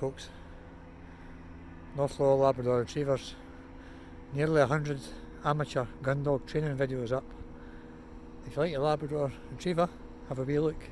folks. Northlaw Labrador Retrievers. Nearly 100 amateur gun dog training videos up. If you like a Labrador Retriever, have a wee look.